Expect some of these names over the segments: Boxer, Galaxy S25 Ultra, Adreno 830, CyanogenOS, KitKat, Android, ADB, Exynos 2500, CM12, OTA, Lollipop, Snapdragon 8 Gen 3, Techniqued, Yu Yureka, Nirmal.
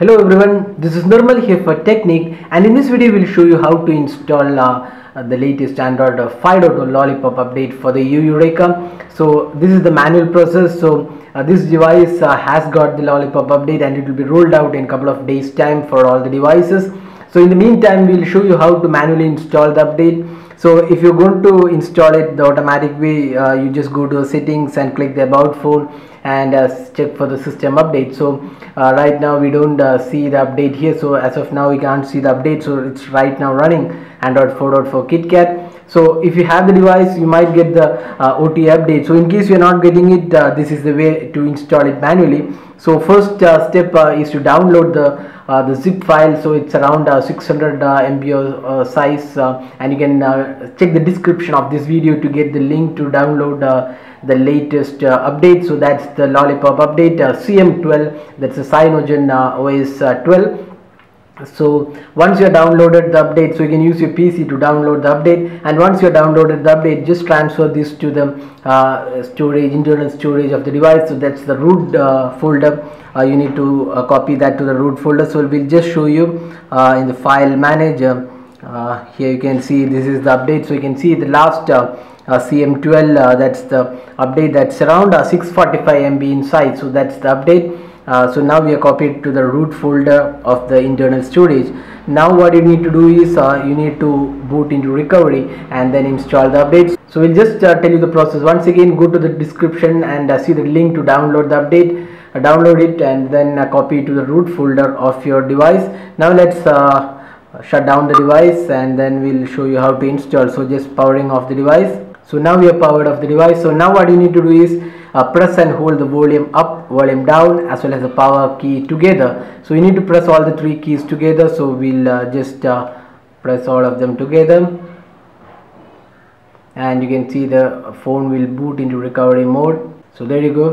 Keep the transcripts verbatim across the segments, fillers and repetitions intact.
Hello everyone, this is Nirmal here for Techniqued, and in this video we will show you how to install uh, the latest Android five point oh Lollipop update for the Yu Yureka. So this is the manual process. So uh, this device uh, has got the Lollipop update and it will be rolled out in a couple of days time for all the devices. So in the meantime we will show you how to manually install the update. So if you are going to install it the automatic way, uh, you just go to the settings and click the about phone and uh, check for the system update. So uh, right now we don't uh, see the update here, so as of now we can't see the update. So it's right now running Android four point four KitKat. So if you have the device, you might get the uh, O T A update. So in case you are not getting it, uh, this is the way to install it manually. So first uh, step uh, is to download the uh, the zip file. So it's around uh, six hundred uh, M B uh, size, uh, and you can uh, check the description of this video to get the link to download uh, the latest uh, update. So that's the Lollipop update uh, C M twelve, that's the CyanogenOS uh, twelve. So once you have downloaded the update, so you can use your P C to download the update, and once you have downloaded the update, just transfer this to the uh, storage, internal storage of the device. So that's the root uh, folder. Uh, you need to uh, copy that to the root folder. So we'll just show you uh, in the file manager. Uh, here you can see this is the update. So you can see the last uh, uh, C M twelve, uh, that's the update, that's around uh, six forty-five M B in size. So that's the update. Uh, so now we are copied to the root folder of the internal storage. Now what you need to do is uh, you need to boot into recovery and then install the updates. So we'll just uh, tell you the process once again. Go to the description and uh, see the link to download the update. Uh, download it and then uh, copy to the root folder of your device. Now let's uh, shut down the device and then we'll show you how to install. So just powering off the device. So now we are powered off the device. So now what you need to do is Uh, press and hold the volume up, volume down, as well as the power key together. So you need to press all the three keys together. So we'll uh, just uh, press all of them together, and you can see the phone will boot into recovery mode. So there you go,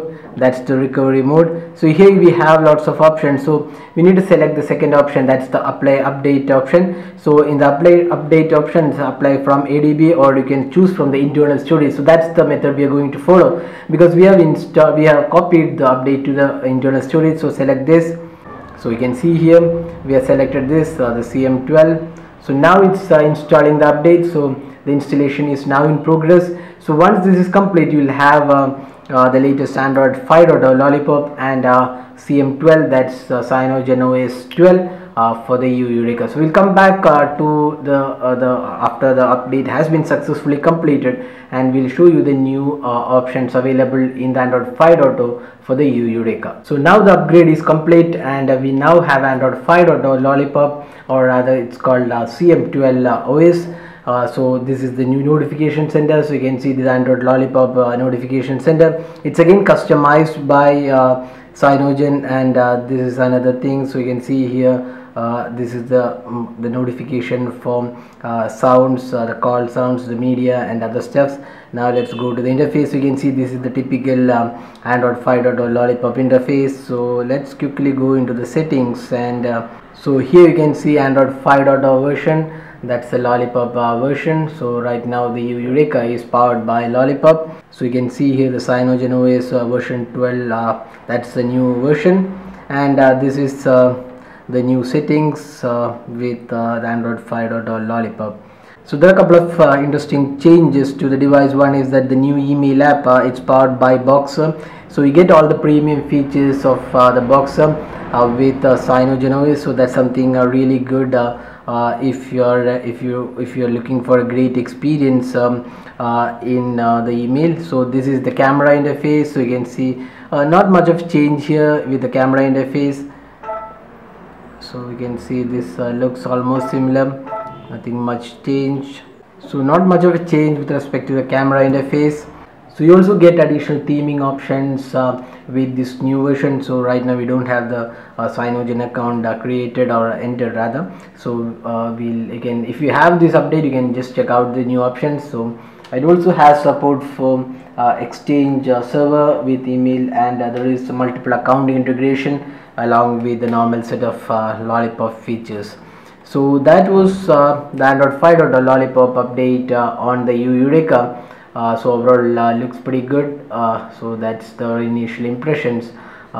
that's the recovery mode. So here we have lots of options. So we need to select the second option, that's the apply update option. So in the apply update option, apply from A D B, or you can choose from the internal storage. So that's the method we are going to follow, because we have installed, we have copied the update to the internal storage. So select this. So you can see here we have selected this uh, the C M twelve. So now it's uh, installing the update. So the installation is now in progress. So once this is complete, you will have uh, Uh, the latest Android five point oh Lollipop and uh, C M twelve, that's uh, CyanogenOS twelve uh, for the Yu Yureka. So we'll come back uh, to the uh, the after the update has been successfully completed, and we'll show you the new uh, options available in the Android five point oh for the Yu Yureka. So now the upgrade is complete, and uh, we now have Android five point oh Lollipop, or rather it's called uh, C M twelve uh, O S. Uh, so this is the new notification center. So you can see this Android Lollipop uh, notification center. It's again customized by uh, Cyanogen, and uh, this is another thing. So you can see here uh, this is the um, the notification form, uh, sounds, uh, the call sounds, the media and other stuffs. Now let's go to the interface. You can see this is the typical um, Android five point oh Lollipop interface. So let's quickly go into the settings, and uh, so here you can see Android five point oh version, that's the Lollipop uh, version. So right now the Yu Yureka is powered by Lollipop. So you can see here the CyanogenOS uh, version twelve, uh, that's the new version, and uh, this is uh, the new settings uh, with uh, the Android five point oh Lollipop. So there are a couple of uh, interesting changes to the device. One is that the new email app, uh, it's powered by Boxer. So you get all the premium features of uh, the Boxer uh, with uh, CyanogenOS. So that's something uh, really good uh, uh, if you're uh, if you if you're looking for a great experience um, uh, in uh, the email. So this is the camera interface. So you can see uh, not much of change here with the camera interface. So you can see this uh, looks almost similar. Nothing much change. So not much of a change with respect to the camera interface. So you also get additional theming options uh, with this new version. So right now we don't have the uh, Cyanogen account uh, created or entered rather. So uh, we'll again, if you have this update, you can just check out the new options. So it also has support for uh, Exchange uh, server with email, and uh, there is multiple account integration along with the normal set of uh, Lollipop features. So that was uh, the Android five point oh Lollipop update uh, on the Yu Yureka. Uh, so overall uh, looks pretty good. Uh, so that's the initial impressions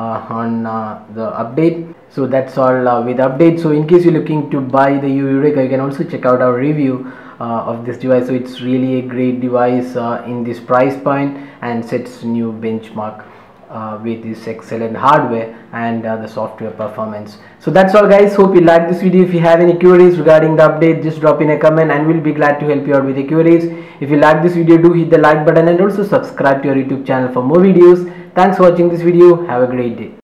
uh, on uh, the update. So that's all uh, with updates. So in case you're looking to buy the Yu Yureka, you can also check out our review uh, of this device. So it's really a great device uh, in this price point and sets new benchmark uh, with this excellent hardware and uh, the software performance. So that's all, guys. Hope you like this video. If you have any queries regarding the update, just drop in a comment and we'll be glad to help you out with your queries. If you like this video, do hit the like button and also subscribe to our YouTube channel for more videos. Thanks for watching this video. Have a great day.